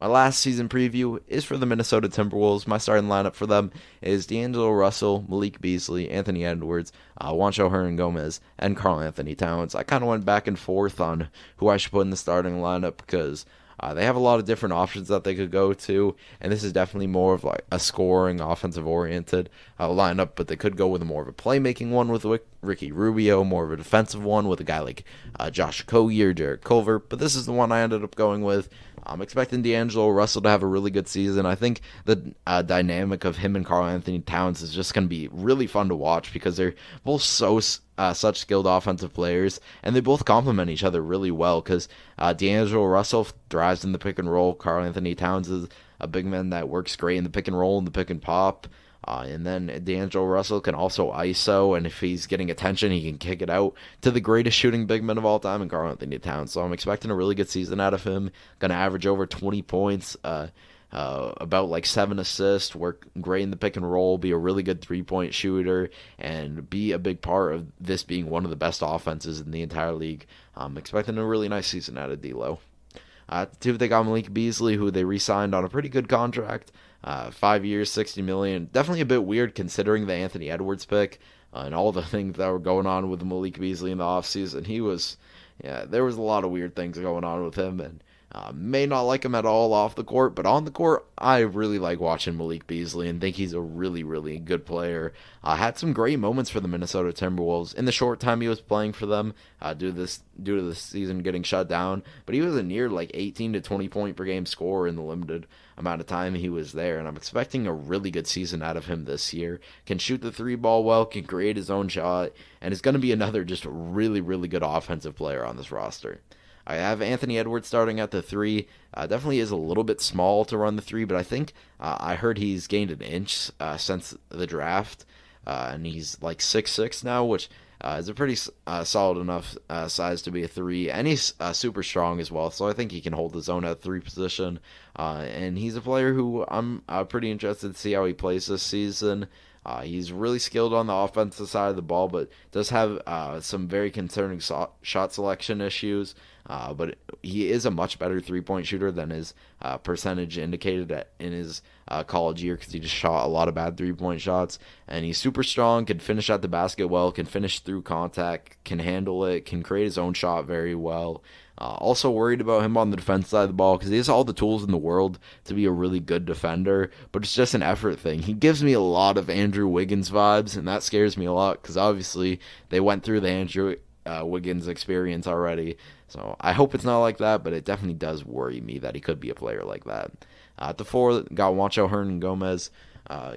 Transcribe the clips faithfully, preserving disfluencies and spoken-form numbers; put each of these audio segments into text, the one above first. My last season preview is for the Minnesota Timberwolves. My starting lineup for them is D'Angelo Russell, Malik Beasley, Anthony Edwards, uh, Juancho Hernangomez, and Karl-Anthony Towns. I kind of went back and forth on who I should put in the starting lineup because uh, they have a lot of different options that they could go to, and this is definitely more of like a scoring, offensive-oriented uh, lineup, but they could go with more of a playmaking one with Wick. Ricky Rubio, more of a defensive one with a guy like uh, Josh Okogie or Jarrett Culver, but this is the one I ended up going with. I'm expecting D'Angelo Russell to have a really good season. I think the uh, dynamic of him and Karl-Anthony Towns is just going to be really fun to watch because they're both so uh, such skilled offensive players, and they both complement each other really well because uh, D'Angelo Russell thrives in the pick and roll. Karl-Anthony Towns is a big man that works great in the pick and roll and the pick and pop. Uh, and then D'Angelo Russell can also I S O, and if he's getting attention, he can kick it out to the greatest shooting big man of all time in Karl-Anthony Towns. So I'm expecting a really good season out of him. Going to average over twenty points, uh, uh, about like seven assists, work great in the pick and roll, be a really good three-point shooter, and be a big part of this being one of the best offenses in the entire league. I'm expecting a really nice season out of D'Lo. Uh, two, they got Malik Beasley, who they re-signed on a pretty good contract. Uh, five years, sixty million dollars. Definitely a bit weird considering the Anthony Edwards pick uh, and all the things that were going on with Malik Beasley in the offseason. He was, yeah, there was a lot of weird things going on with him, and uh, may not like him at all off the court, but on the court, I really like watching Malik Beasley and think he's a really, really good player. Uh, had some great moments for the Minnesota Timberwolves in the short time he was playing for them uh, due to this due to the season getting shut down, but he was a near like eighteen to twenty point per game scorer in the limited amount of time he was there, and I'm expecting a really good season out of him this year. Can shoot the three ball well, can create his own shot, and is going to be another just really, really good offensive player on this roster. I have Anthony Edwards starting at the three. Uh, definitely is a little bit small to run the three, but I think uh, I heard he's gained an inch uh, since the draft, uh, and he's like six six now, which uh, is a pretty uh, solid enough uh, size to be a three, and he's uh, super strong as well, so I think he can hold his own at the three position, uh, and he's a player who I'm uh, pretty interested to see how he plays this season. Uh, he's really skilled on the offensive side of the ball, but does have uh, some very concerning so shot selection issues. Uh, but he is a much better three-point shooter than his uh, percentage indicated at, in his uh, college year because he just shot a lot of bad three-point shots. And he's super strong, can finish at the basket well, can finish through contact, can handle it, can create his own shot very well. Uh, also worried about him on the defense side of the ball because he has all the tools in the world to be a really good defender, but it's just an effort thing. He gives me a lot of Andrew Wiggins vibes, and that scares me a lot because obviously they went through the Andrew uh, Wiggins experience already. So I hope it's not like that, but it definitely does worry me that he could be a player like that. Uh, at the four, got Juancho Hernangomez. Uh,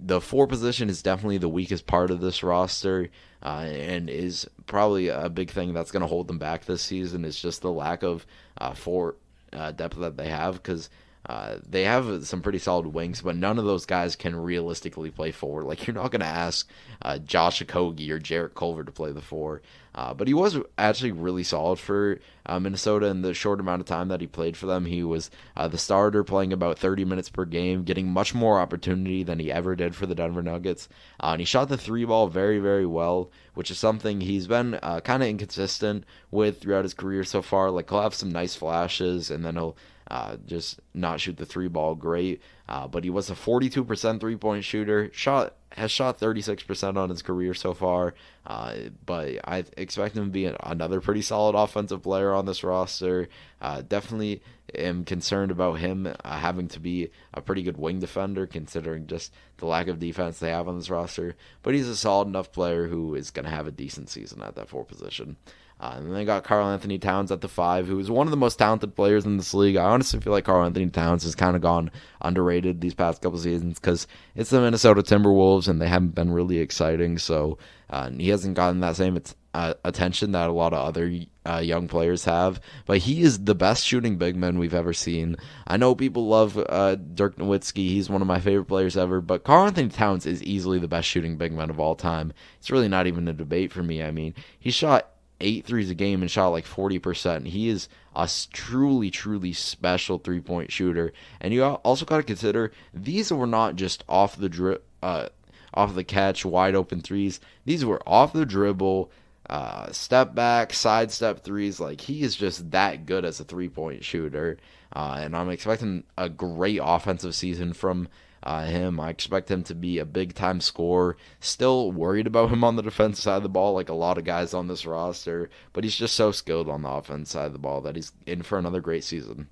the four position is definitely the weakest part of this roster. Uh, and is probably a big thing that's going to hold them back this season is just the lack of uh, four uh, depth that they have because uh, they have some pretty solid wings, but none of those guys can realistically play forward. Like, you're not going to ask uh, Josh Okogie or Jarrett Culver to play the four, uh, but he was actually really solid for uh, Minnesota in the short amount of time that he played for them. He was uh, the starter, playing about thirty minutes per game, getting much more opportunity than he ever did for the Denver Nuggets, uh, and he shot the three ball very, very well, which is something he's been uh, kind of inconsistent with throughout his career so far. Like, he'll have some nice flashes, and then he'll Uh, just not shoot the three ball great, uh, but he was a forty-two percent three-point shooter, shot has shot thirty-six percent on his career so far, uh, but I expect him to be an, another pretty solid offensive player on this roster. Uh, definitely am concerned about him uh, having to be a pretty good wing defender considering just the lack of defense they have on this roster, but he's a solid enough player who is going to have a decent season at that four position. Uh, and then they got Karl-Anthony Towns at the five, who is one of the most talented players in this league. I honestly feel like Karl-Anthony Towns has kind of gone underrated these past couple seasons because it's the Minnesota Timberwolves and they haven't been really exciting. So uh, he hasn't gotten that same uh, attention that a lot of other uh, young players have. But he is the best shooting big man we've ever seen. I know people love uh, Dirk Nowitzki. He's one of my favorite players ever. But Karl-Anthony Towns is easily the best shooting big man of all time. It's really not even a debate for me. I mean, he shot eight threes a game and shot like forty percent. He is a truly, truly special three-point shooter. And you also got to consider these were not just off the dri- uh, off the catch, wide open threes. These were off the dribble, uh, step back, side step threes. Like, he is just that good as a three-point shooter. Uh, and I'm expecting a great offensive season from uh, him. I expect him to be a big-time scorer. Still worried about him on the defensive side of the ball, like a lot of guys on this roster. But he's just so skilled on the offense side of the ball that he's in for another great season.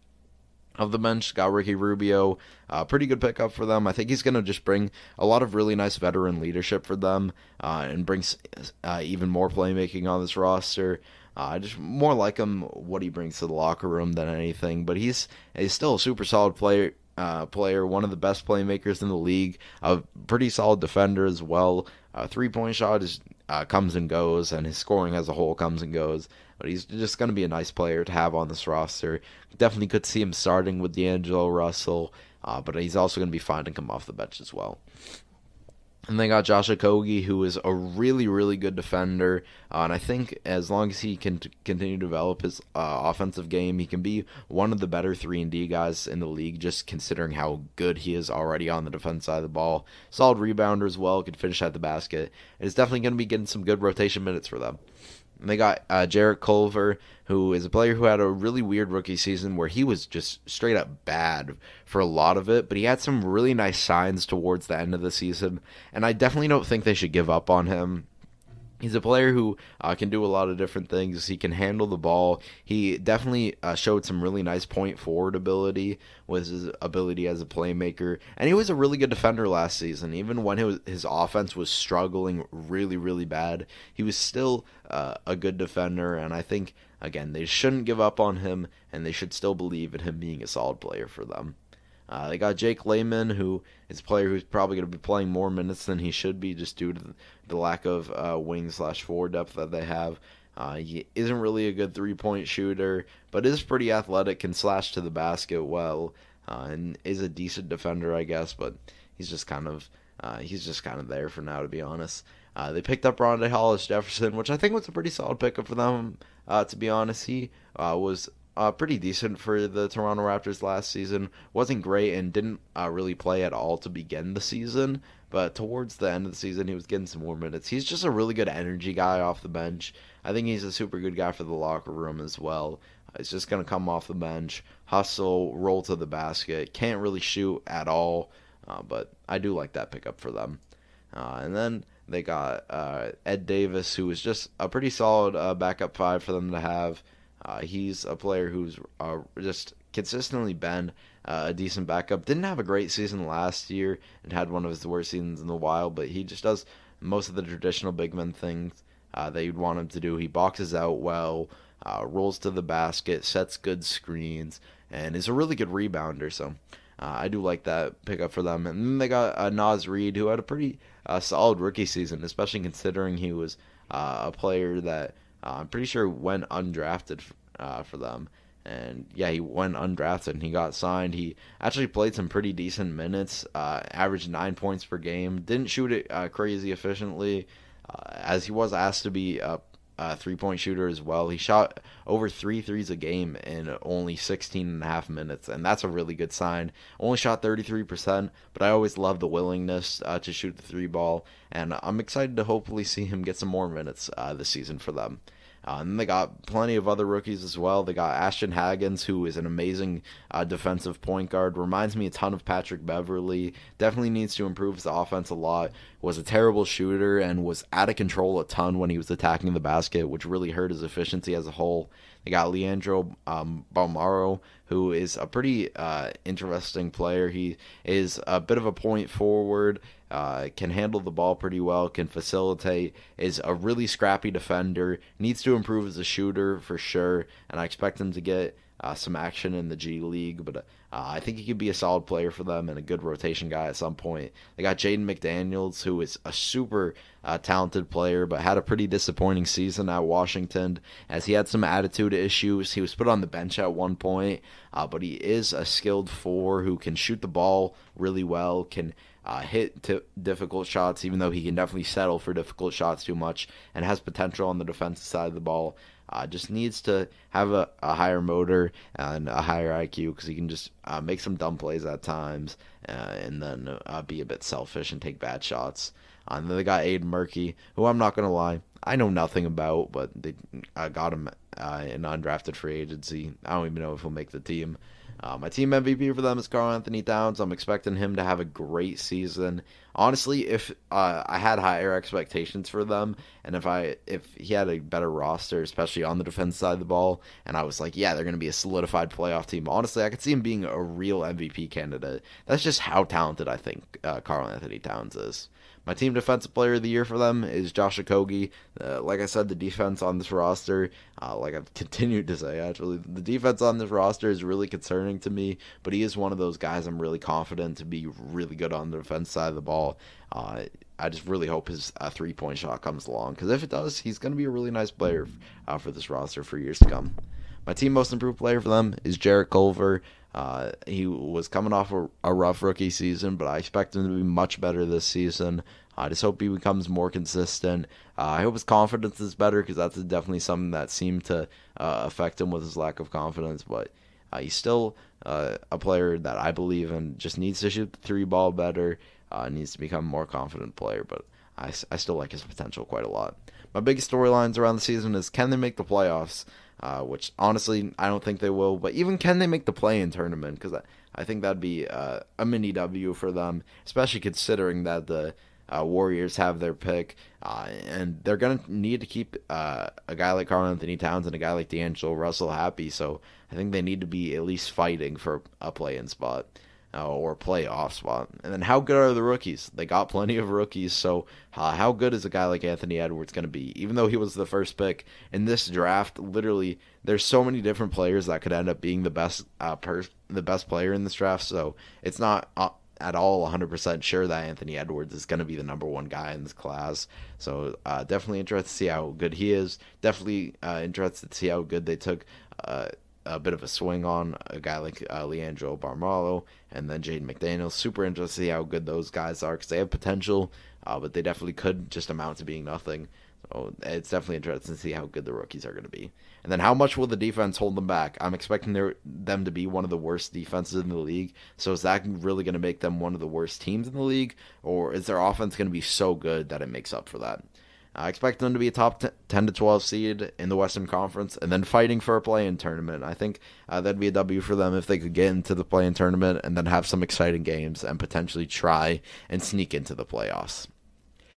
Of the bench, got Ricky Rubio. Uh, pretty good pickup for them. I think he's going to just bring a lot of really nice veteran leadership for them uh, and brings uh, even more playmaking on this roster. I uh, just more like him, what he brings to the locker room than anything. But he's, he's still a super solid player. Uh, player, one of the best playmakers in the league, a pretty solid defender as well. Uh, three-point shot is uh, comes and goes, and his scoring as a whole comes and goes. But he's just going to be a nice player to have on this roster. Definitely could see him starting with D'Angelo Russell, uh, but he's also going to be finding him off the bench as well. And they got Josh Okogie, who is a really, really good defender. Uh, and I think as long as he can t- continue to develop his uh, offensive game, he can be one of the better three and D guys in the league, just considering how good he is already on the defense side of the ball. Solid rebounder as well, can finish at the basket. And it's definitely going to be getting some good rotation minutes for them. And they got uh, Jarrett Culver, who is a player who had a really weird rookie season where he was just straight up bad for a lot of it, but he had some really nice signs towards the end of the season, and I definitely don't think they should give up on him. He's a player who uh, can do a lot of different things. He can handle the ball. He definitely uh, showed some really nice point forward ability with his ability as a playmaker. And he was a really good defender last season. Even when was, his offense was struggling really, really bad, he was still uh, a good defender. And I think, again, they shouldn't give up on him, and they should still believe in him being a solid player for them. Uh, they got Jake Layman, who is a player who's probably going to be playing more minutes than he should be just due to the lack of uh, wing slash forward depth that they have. Uh, he isn't really a good three-point shooter, but is pretty athletic, can slash to the basket well, uh, and is a decent defender, I guess. But he's just kind of uh, he's just kind of there for now, to be honest. Uh, they picked up Rondae Hollis-Jefferson, which I think was a pretty solid pickup for them. Uh, to be honest, he uh, was. Uh, pretty decent for the Toronto Raptors last season. Wasn't great and didn't uh, really play at all to begin the season, but towards the end of the season, he was getting some more minutes. He's just a really good energy guy off the bench. I think he's a super good guy for the locker room as well. Uh, he's just going to come off the bench, hustle, roll to the basket. Can't really shoot at all, uh, but I do like that pickup for them. Uh, and then they got uh, Ed Davis, who was just a pretty solid uh, backup five for them to have. Uh, he's a player who's uh, just consistently been uh, a decent backup. Didn't have a great season last year and had one of his worst seasons in a while, but he just does most of the traditional big men things uh, that you'd want him to do. He boxes out well, uh, rolls to the basket, sets good screens, and is a really good rebounder. So uh, I do like that pickup for them. And then they got uh, Naz Reid, who had a pretty uh, solid rookie season, especially considering he was uh, a player that Uh, I'm pretty sure went undrafted uh, for them. And yeah, he went undrafted and he got signed. He actually played some pretty decent minutes, uh, averaged nine points per game. Didn't shoot it uh, crazy efficiently, uh, as he was asked to be a, a three-point shooter as well. He shot over three threes a game in only sixteen and a half minutes, and that's a really good sign. Only shot thirty-three percent, but I always love the willingness uh, to shoot the three ball, and I'm excited to hopefully see him get some more minutes uh, this season for them. Uh, and they got plenty of other rookies as well. They got Ashton Hagans, who is an amazing uh, defensive point guard. Reminds me a ton of Patrick Beverly. Definitely needs to improve his offense a lot. Was a terrible shooter and was out of control a ton when he was attacking the basket, which really hurt his efficiency as a whole. They got Leandro um, Bolmaro, who is a pretty uh, interesting player. He is a bit of a point forward, uh, can handle the ball pretty well, can facilitate, is a really scrappy defender, needs to improve as a shooter for sure, and I expect him to get uh, some action in the G League, but uh, I think he could be a solid player for them and a good rotation guy at some point. They got Jaden McDaniels, who is a super uh, talented player, but had a pretty disappointing season at Washington as he had some attitude issues. He was put on the bench at one point, uh, but he is a skilled four who can shoot the ball really well, can Uh, hit t- difficult shots, even though he can definitely settle for difficult shots too much, and has potential on the defensive side of the ball. Uh, just needs to have a, a higher motor and a higher I Q, because he can just uh, make some dumb plays at times uh, and then uh, be a bit selfish and take bad shots. Uh, and then they got Aiden Murkey, who I'm not going to lie, I know nothing about, but they I got him uh, in undrafted free agency. I don't even know if he'll make the team. Uh, my team M V P for them is Karl-Anthony Towns. I'm expecting him to have a great season. Honestly, if uh, I had higher expectations for them, and if I if he had a better roster, especially on the defense side of the ball, and I was like, yeah, they're going to be a solidified playoff team, honestly, I could see him being a real M V P candidate. That's just how talented I think uh, Karl-Anthony Towns is. My team defensive player of the year for them is Josh Okogie. Uh, like I said, the defense on this roster, uh, like I've continued to say, actually, the defense on this roster is really concerning to me, but he is one of those guys I'm really confident to be really good on the defense side of the ball. Uh, I just really hope his uh, three-point shot comes along, because if it does, he's going to be a really nice player uh, for this roster for years to come. My team most improved player for them is Jarrett Culver. Uh, he was coming off a, a rough rookie season, but I expect him to be much better this season. I just hope he becomes more consistent. Uh, I hope his confidence is better, because that's definitely something that seemed to uh, affect him with his lack of confidence. But uh, he's still uh, a player that I believe in, just needs to shoot the three ball better, uh, needs to become a more confident player. But I, I still like his potential quite a lot. My biggest storylines around the season is, can they make the playoffs? Uh, which, honestly, I don't think they will. But even can they make the play-in tournament? Because I, I think that'd be uh, a mini-W for them, especially considering that the uh, Warriors have their pick. Uh, and they're going to need to keep uh, a guy like Karl-Anthony Towns and a guy like D'Angelo Russell happy. So I think they need to be at least fighting for a play-in spot uh, or a playoff spot. And then how good are the rookies? They got plenty of rookies. So Uh, how good is a guy like Anthony Edwards going to be? Even though he was the first pick in this draft, literally, there's so many different players that could end up being the best uh, per- the best player in this draft. So it's not uh, at all one hundred percent sure that Anthony Edwards is going to be the number one guy in this class. So uh, definitely interested to see how good he is. Definitely uh, interested to see how good they took uh, a bit of a swing on a guy like uh, Leandro Bolmaro and then Jaden McDaniels. Super interested to see how good those guys are, because they have potential. Uh, but they definitely could just amount to being nothing. So it's definitely interesting to see how good the rookies are going to be. And then how much will the defense hold them back? I'm expecting their, them to be one of the worst defenses in the league. So is that really going to make them one of the worst teams in the league? Or is their offense going to be so good that it makes up for that? I expect them to be a top ten to twelve seed in the Western Conference and then fighting for a play-in tournament. I think uh, that'd be a W for them if they could get into the play-in tournament and then have some exciting games and potentially try and sneak into the playoffs.